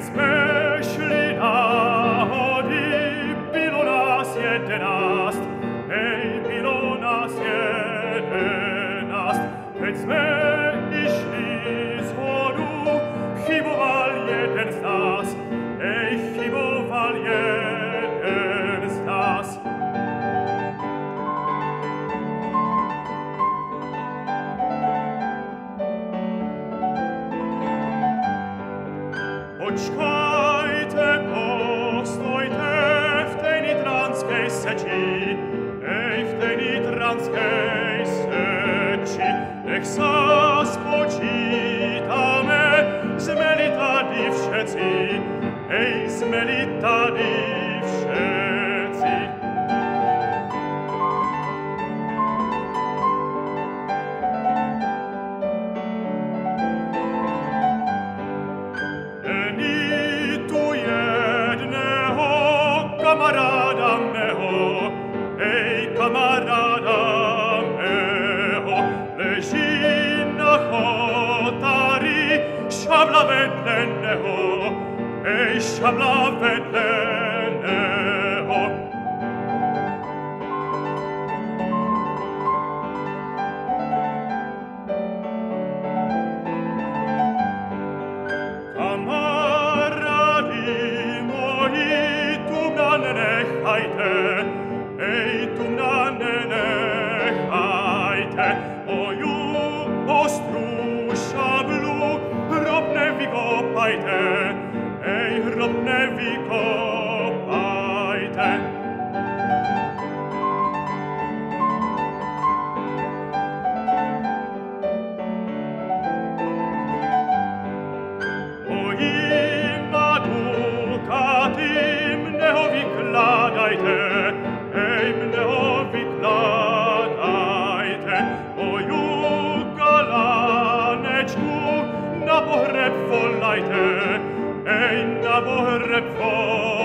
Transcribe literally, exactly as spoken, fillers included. jsme šli náhody, bylo nás jedenáct, hej, bylo nás jedenáct. Teď jsme išli z hodu, chyboval jeden z nás, hej, chyboval jeden z nás. Počkajte, postojte, v tej nitranskej seči, ej, v tej nitranskej seči. Nech sa spočítame, sme li tady všetci, ej, sme li tady všetci. Kamaráda mého, hej, kamaráda mého, leží na chotári, šabla vedle neho, hej, šabla vedle neho. Kamarádi moji, nenechajte, ej, tu mna nenechajte, moju ostrú šablu hrob nevykopajte, ej, hrob nevykopajte. Ej, mne ho vykladajte, moju galanečku na pohreb volajte, ej, na pohreb volajte.